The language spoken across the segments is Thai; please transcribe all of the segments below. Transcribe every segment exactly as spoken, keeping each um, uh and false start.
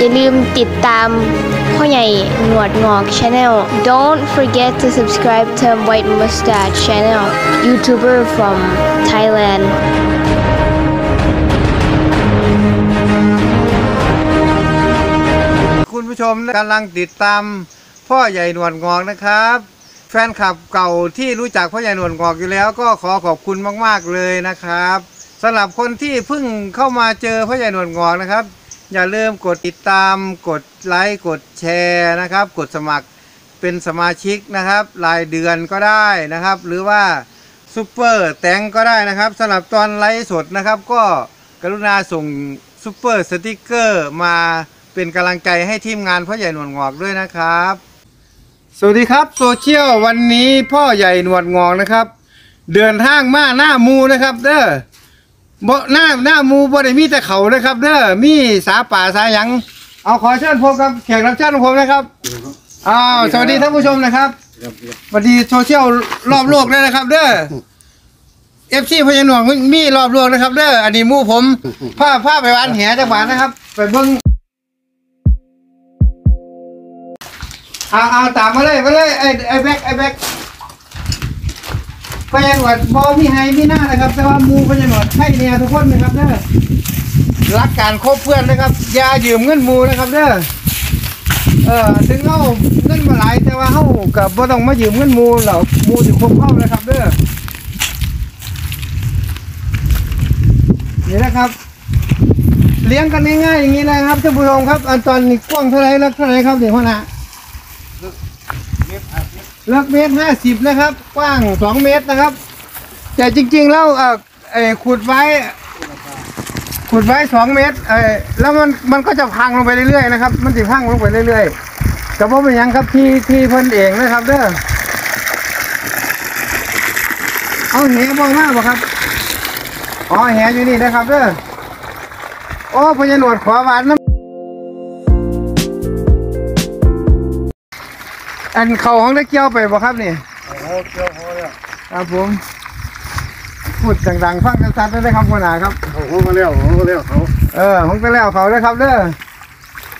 อย่าลืมติดตามพ่อใหญ่หนวดงอก Channel Don't forget to subscribe to White Mustache Channel YouTuber from Thailandคุณผู้ชมกำลังติดตามพ่อใหญ่หนวดงอกนะครับแฟนคลับเก่าที่รู้จักพ่อใหญ่หนวดงอกอยู่แล้วก็ขอขอบคุณมากๆเลยนะครับสำหรับคนที่เพิ่งเข้ามาเจอพ่อใหญ่หนวดงอกนะครับอย่าลืมกดติดตามกดไลค์กดแชร์นะครับกดสมัครเป็นสมาชิกนะครับรายเดือนก็ได้นะครับหรือว่าซุปเปอร์แตงก็ได้นะครับสำหรับตอนไลฟ์สดนะครับก็กรุณาส่งซุปเปอร์สติ๊กเกอร์มาเป็นกำลังใจให้ทีมงานพ่อใหญ่หนวดงอกด้วยนะครับสวัสดีครับโซเชียลวันนี้พ่อใหญ่หนวดงอกนะครับเดินทางมาหน้ามูนะครับเด้อบ่หน้าหน้ามูบ่ได้มีแต่เขานะครับเด้อมีสาป่าสาหยังเอาขอเชิญพบกับแขกรับเชิญของผมนะครับอ้าวสวัสดีท่านผู้ชมนะครับสวัสดีโซเชียลรอบโลกเลยนะครับเด้อเอฟซีพญาหนวดมีรอบโลกนะครับเด้ออันนี้มูผมผ้าผ้าไปหวานแหจังหวัดนะครับไปเบิ่งเอาเอาตามมาเลยมาเลยไอ้ไอ้แบกไอ้แบกพญาหนวดบอมีไฮมีหน้านะครับแต่ว่ามูพญาหนวดให้เนี่ยทุกคนนะครับเด้อรักการคบเพื่อนนะครับอย่ายืมเงินมูนะครับเด้อเออถึงเอาเงินมาหลายแต่ว่าเขากับบ่ต้องมายืมเงินมูเรามูจะคบเข้านะครับเด้อนี่นะครับเลี้ยงกันง่ายๆอย่างนี้นะครับท่านผู้ชมครับอันตอนนี้กว้างเท่าไรรักเท่าไรครับเดี๋ยวพ่อนะเลิกเมตรห้าสิบนะครับกว้างสองเมตรนะครับแต่จริงๆแล้วเอ่อไอ้ขุดไว้ขุดไว้สองเมตรไอ้แล้วมันมันก็จะพังลงไปเรื่อยๆนะครับมันจะพังลงไปเรื่อยๆแต่ว่าเป็นยังครับที่ที่เพิ่นเองนะครับเด้อเอาแหบ่มากบ่ครับอ๋อแหอยู่นี่นะครับเด้อโอ้พญาหนวดขวาหวานนะอันเขาของตะเกียวไปบ่ครับนี่โอ้โหเกียวพอแล้วครับผมพูดดังๆฟังชัดๆได้ครับคนหนาครับโอ้โหมาแล้วโอ้โหมาแล้วเขาเออผมไปแล้วเขาได้ครับเด้อ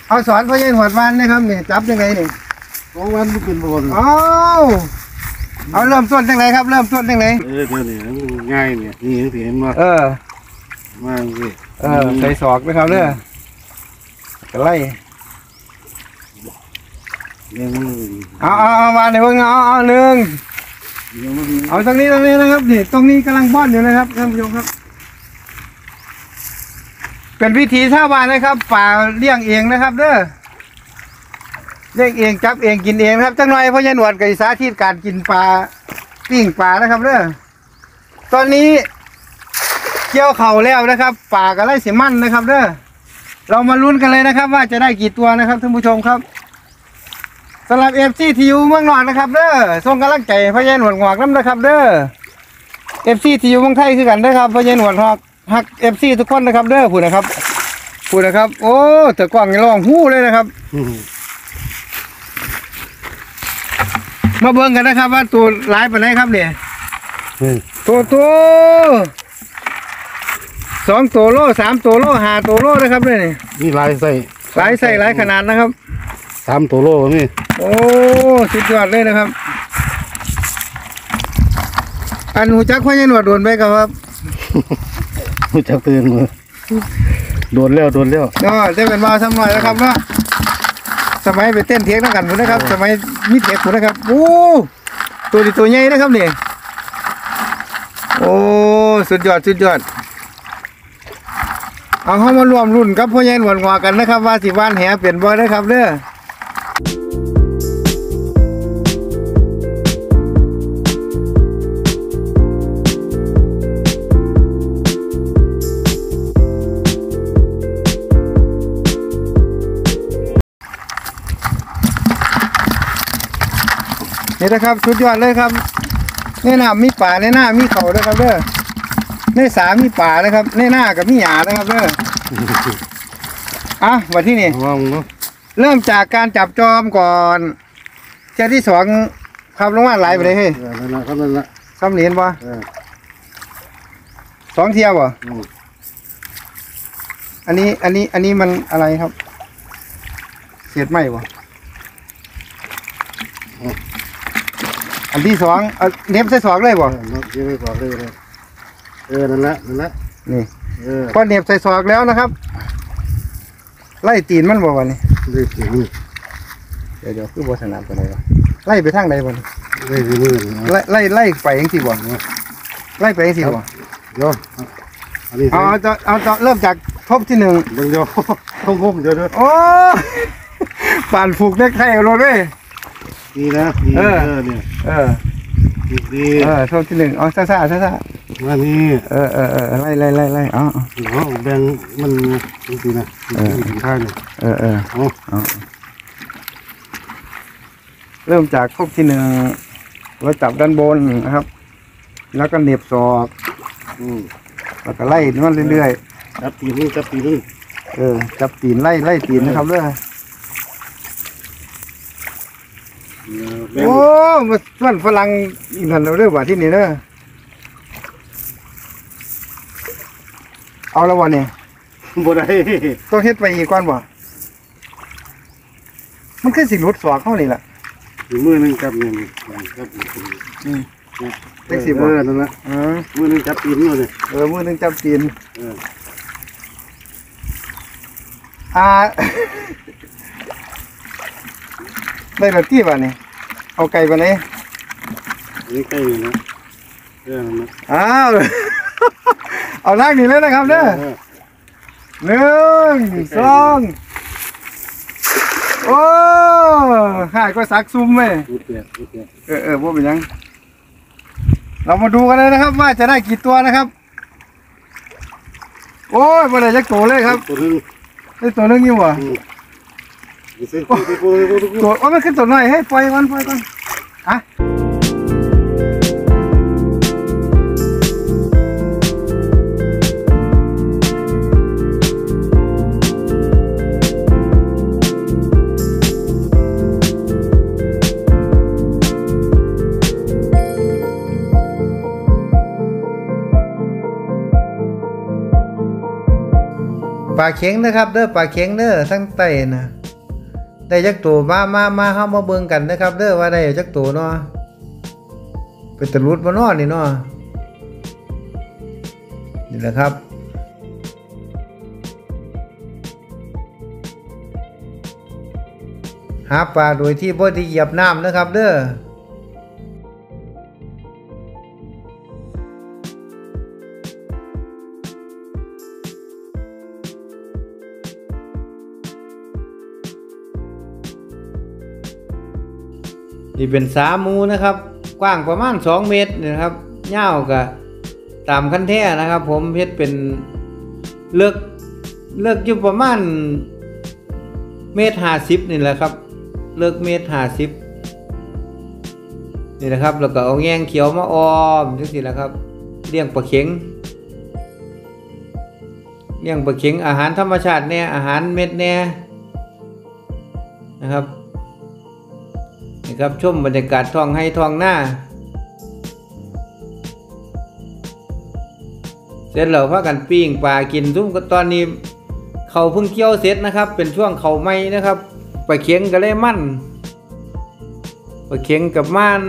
เอาสอนพ่อใหญ่หนวดวันนะครับนี่จับยังไงนี่โอ้วันไม่กินบ่นอ้าวเอาเริ่มต้นยังไงครับเริ่มต้นยังไงเออเดี๋ยวนี้ง่ายเนี่ยนี่เห็นมาเออมาสิเออใส่ศอกนะครับเด้อกระไรเอาเอามาในวันเอาเอาหนึ่งเอาตรงนี้ตรงนี้นะครับนี่ตรงนี้กำลังบ้อนอยู่นะครับท่านผู้ชมครับเป็นวิธีชาวบ้านนะครับป่าเลี้ยงเองนะครับเด้อเลี้ยงเองจับเองกินเองครับจังหน่อยพ่อใหญ่หนวดกับสาธิตการกินปลาปิ้งปลานะครับเด้อตอนนี้เกี่ยวเข่าแล้วนะครับป่ากับไร่สีมันนะครับเด้อเรามาลุ้นกันเลยนะครับว่าจะได้กี่ตัวนะครับท่านผู้ชมครับสำหรับเอฟซีทียูเมืองนอกนะครับเด้อส่งกำลังใจพ่อใหญ่หนวดงอกน้ำนะครับเด้อเอฟซีทียูเมืองไทยคือกันเด้อครับพ่อใหญ่หนวดงอกฮักเอฟซีทุกคนนะครับเด้อพูดนะครับพูดนะครับโอ้เต๋อกว้างยังร้องหู้เลยนะครับมาเบิ่งกันนะครับว่าตัวร้ายเป็นไรครับเนี่ยตัวตัวสองตัวโลสามตัวโลห้าตัวโลนะครับเนี่ยนี่ลายใส่ลายใส่ลายขนาดนะครับสามตัวโลนี่โอ้สุดยอดเลยนะครับอันหูจักพ่อใหญ่หนวดโดนไปกับครับหูจักตื่นมือโดนแล้วโดนแล้วอ๋อได้เป็นมาทำหน่อยนะครับเนาะสมัยไปเต้นเทียงนักกันผมนะครับสมัยมีเทียงผมนะครับโอ้ตัวดีตัวใหญ่นะครับเนี่ยโอ้สุดยอดสุดยอดเอาเข้ามารวมรุ่นกับพ่อใหญ่หนวดงอกกันนะครับว่าสิว่านแหเปลี่ยนบ่อยนะครับเด้อนี่นะครับสุดยอดเลยครับในน้ำมีป่าในหน้ามีเขาด้วยครับเด้อในสามีป่านะครับในหน้ากับมีหยานะครับเด้ออ่ะวันที่นี่เริ่มจากการจับจอมก่อนเจ้าที่สองครับลงมาไหลไปเลยเฮ้ยซ้ำเหรียญปะสองเทียบปะอันนี้อันนี้อันนี้มันอะไรครับ เศษไม้บ่อันที่สองเน็บใส่สองเลยบ่เน็บใส่สองเลยเออนั่นแหละนั่นแหละนี่พอเน็บใส่สองแล้วนะครับไล่ตีนมันบ่วันนี้เดี๋ยวเดี๋ยวคือโบสถ์นามตัวไหนวะไล่ไปทางไหนบ่ไล่ไล่ไล่ไปยังสี่บ่ไล่ไปยังสี่บ่เดี๋ยวเอาจะเอาจะเริ่มจากทบที่หนึ่งเดี๋ยวเดี๋ยวต้องก้มเดี๋ยวเดี๋ยวโอ้ป่านผูกเน็กไทยรถด้วยดีนะดีเออเนี่ยเออดีเออทบที่หนึ่งอ๋อซ่าซ่าซ่าซ่าว่านี่เออเออเออไล่ไล่ไล่ไล่อ๋อเนาะแบงมันดีนะดีดีท่าเนี่ยเออเอออ๋อเริ่มจากทบที่หนึ่งเราจับด้านบนนะครับแล้วก็เหน็บศอกแล้วก็ไล่มันเรื่อยๆจับตีนจับตีนเออจับตีนไล่ไล่ตีนนะครับเรื่อยโอ้มันฝรั่งอีกหนึ่งเราเรื่องว่าที่นี่เนอะเอาละวันนี้บ่ได้ต้องเฮ็ดไปอีกก่อนบ่มันคือสิ่งรถศอกเขานี่แหละมือหนึ่งจับเงินจับอืมเล็กสิบเออนั่นละเออมือหนึ่งจับตีนมือเลยเออมือหนึ่งจับตีนเอออ่าได้แบบที่บ้านนี่เอาไก่ไปไหนนี่ไก่อยู่นะเรื่องนั้นอ้าวเอาล่างนี่เลยนะครับเด้อหนึ่งสองโอ้ข่ายก็สักซุ่มไหมเออเออว่าเป็นยังเรามาดูกันเลยนะครับว่าจะได้กี่ตัวนะครับโอ้ยวันไหนจะโตเลยครับได้ตัวนึงอยู่วะตัวว่ามันขึ้นตัวหน่อยให้ปล่อยก่อนปล่อยก่อนอ่ะปลาเข็งนะครับเด้อปลาเข็งเด้อทั้งไตนะได้จักตัวมามามาเข้ามาเบิ่งกันนะครับเด้อว่าได้จักตัวเนาะเป็นตะลุดมานอนนี่เนาะนี่แหละครับหาปลาโดยที่บ่ได้เหยียบน้ำนะครับเด้อนี่เป็นสามูนะครับกว้างประมาณสองเมตรนะครับยาวกับตามขั้นแท้นะครับผมเพชรเป็นเลิกเลิกอยู่ประมาณเมตรห้าสิบนี่แหละครับเลิกเมตรห้าสิบนี่นะครับแล้วก็เอาแง่งเขียวมาออมทั้งสี่นะครับเลี้ยงปลาเข็งเลี้ยงปลาเข็งอาหารธรรมชาติแน่อาหารเม็ดแน่นะครับครับชมบรรยากาศท้องให้ท้องหน้าเสร็จแล้วพากันปิ้งปลากินซุ่มก็ตอนนี้เขาเพิ่งเกี่ยวเสร็จนะครับเป็นช่วงเขาไม้นะครับปลาเข็งกับเล่มั่นปลาเข็งกับมั่น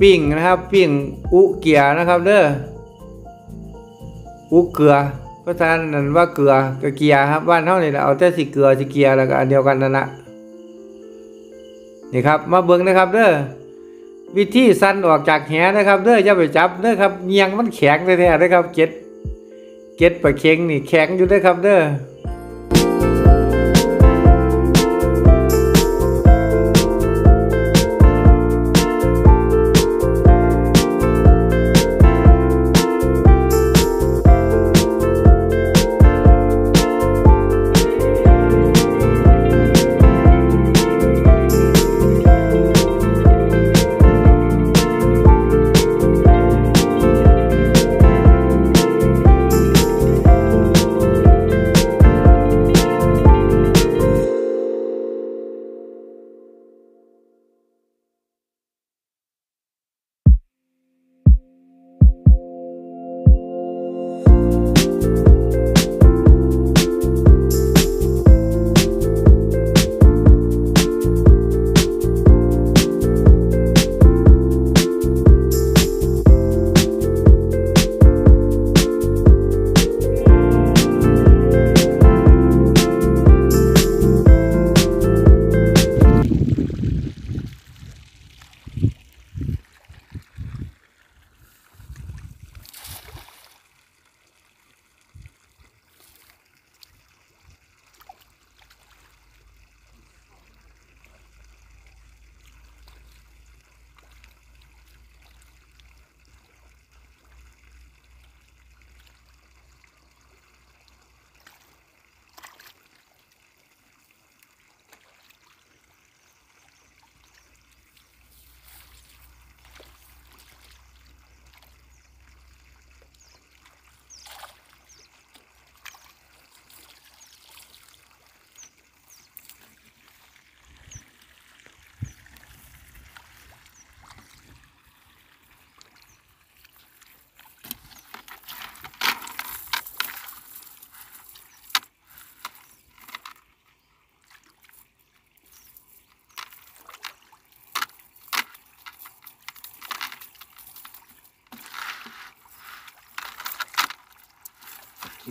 ปิ้งนะครับปิ้งอุเกียนะครับเด้ออุเกลือเพราะฉะนั้นว่าเกลือกับเกียครับบ้านเท่านี้เราเอาแต่สีเกลือสีเกียแล้วก็อันเดียวกันนั่นแหละนี่ครับมาเบิ้งนะครับเด้อวิธีสั้นออกจากแหนะครับเด้ออย่าไปจับเด้อครับเงียงมันแข็งเลยแท้นะครับเก็ดเก็ดปลาเข็งนี่แข็งอยู่เด้อครับเด้อ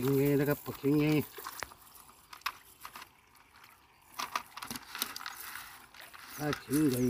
ขิงไงนะครับผักขิงไงถ้าขิงใหญ่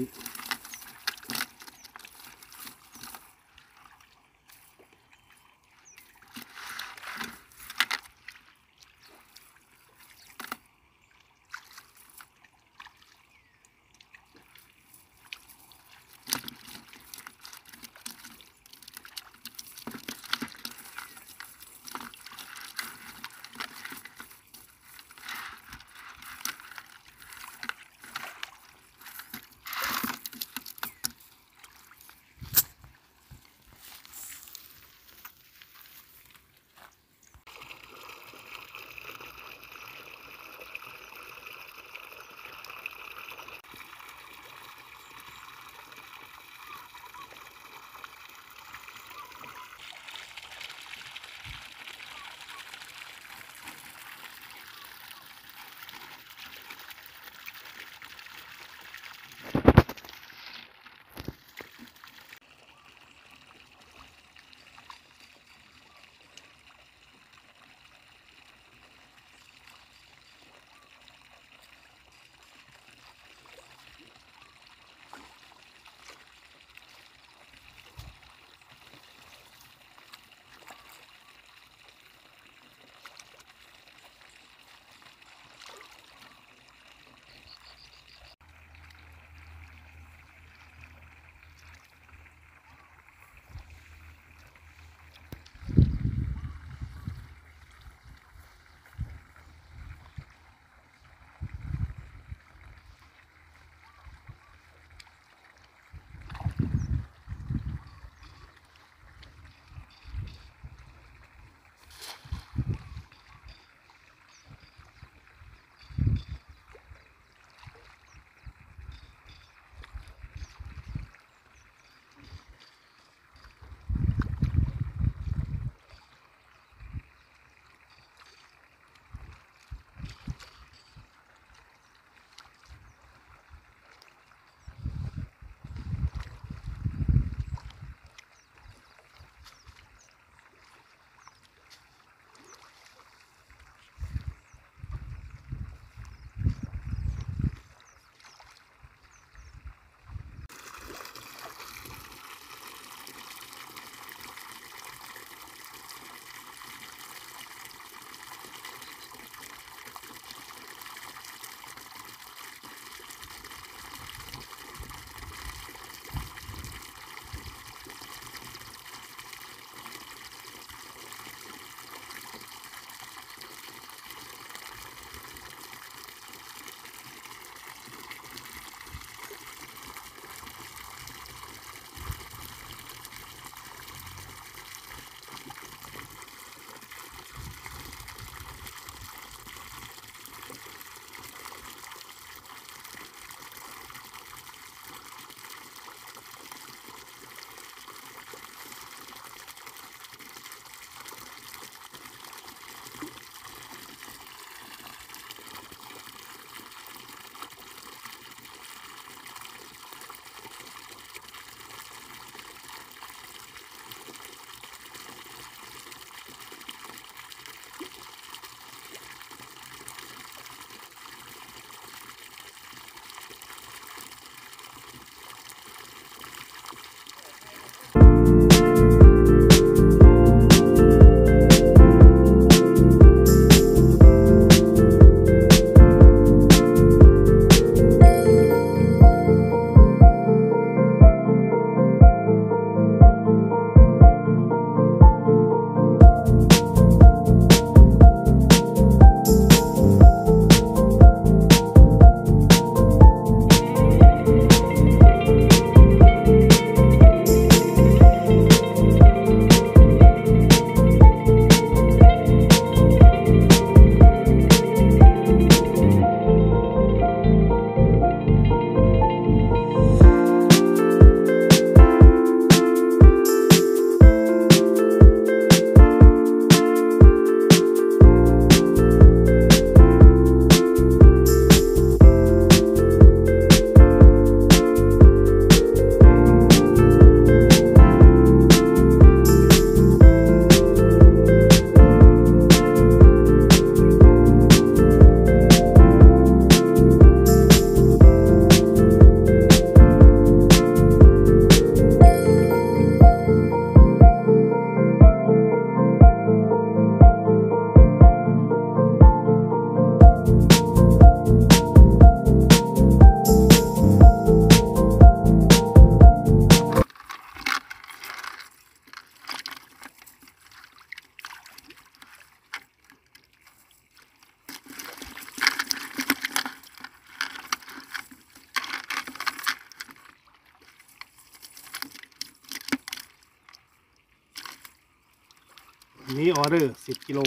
นี้ออเดอร์สิบกิโล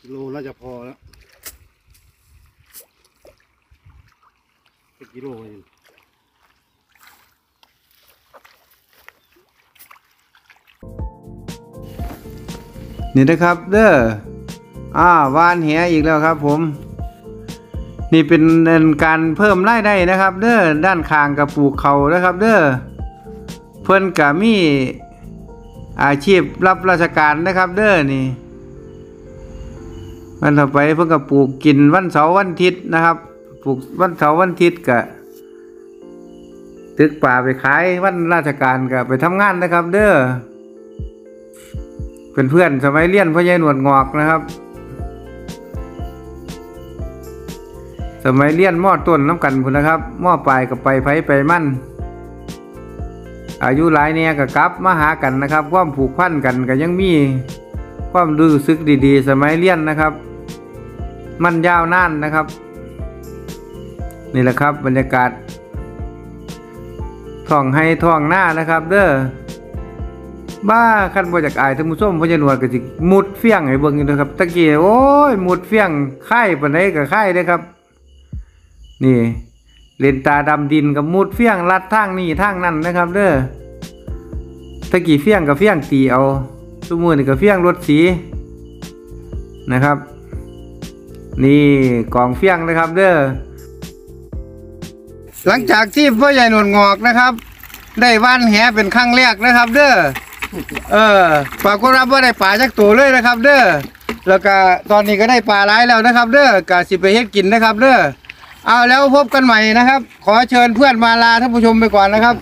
กิโลน่าจะพอแล้วสิบกิโลเองนี่นะครับเด้ออ่าวานแหอีกแล้วครับผมนี่เป็นการเพิ่มรายได้นะครับเด้อด้านคางกับปลูกเขานะครับเด้อเพิ่นก็มีอาชีพรับราชการนะครับเด้อนี่วันต่อไปเพิ่นก็ปลูกกินวันเสาร์วันอาทิตย์นะครับปลูกวันเสาร์วันอาทิตย์ก็ตึกป่าไปขายวันราชการก็ไปทำงานนะครับเด้อเป็นเพื่อนสมัยเรียนพ่อใหญ่หนวดงอกนะครับสมัยเรียนมอต้นน้ำกันพุ่นนะครับมอปลายกับไปไผไปมั่นอายุหลายเนี่ยกับกลับมาหากันนะครับความผูกพันกันก็ยังมีความรู้สึกดีๆสมัยเรียนนะครับมันยาวนานนะครับนี่แหละครับบรรยากาศท่องให้ท่องหน้านะครับเด้อบ้าขั้นบริจากอายทั้งมือส้มพญานวดกับจิกมุดเฟี้ยงให้เบิ่งอยู่นะครับตะกี้โอ้ยมุดเฟี้ยงไข่ปนได้กับไข่ได้ครับนี่เลนตาดำดินกับมุดเฟี้ยงลัดทางนี่ทางนั่นนะครับเด้อตะกี้เฟี้ยงกับเฟี้ยงตีเอาสมือนี่กับเฟี้ยงรถสีนะครับนี่กองเฟี้ยงนะครับเด้อหลังจากที่พ่อใหญ่หนวดงอกนะครับได้ว่านแหเป็นครั้งแรกนะครับเด้อเออปลาก็รับว่าได้ปลาจักตัวเลยนะครับเด้อแล้วก็ตอนนี้ก็ได้ปลาหลายแล้วนะครับเด้อกะสิไปเฮ็ดกินนะครับเด้อเอาแล้วพบกันใหม่นะครับขอเชิญเพื่อนมาลาท่านผู้ชมไปก่อนนะครับ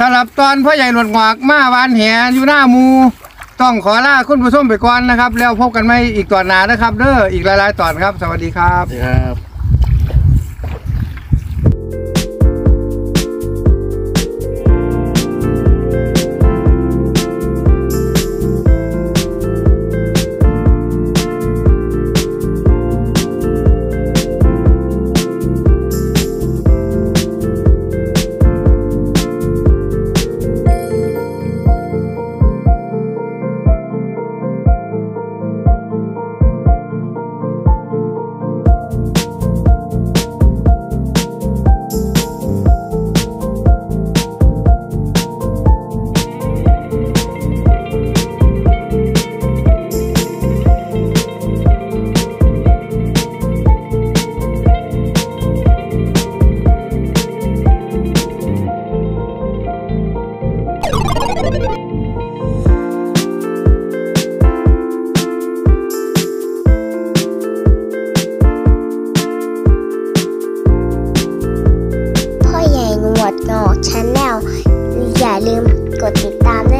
สำหรับตอนพ่อใหญ่หนวดงอกมาวานแหอยู่หน้ามูต้องขอลาคุณผู้ชมไปก่อนนะครับแล้วพบกันใหม่อีกตอนหน้านะครับเด้ออีกหลายๆตอนครับสวัสดีครับอย่าลืมกดติดตาม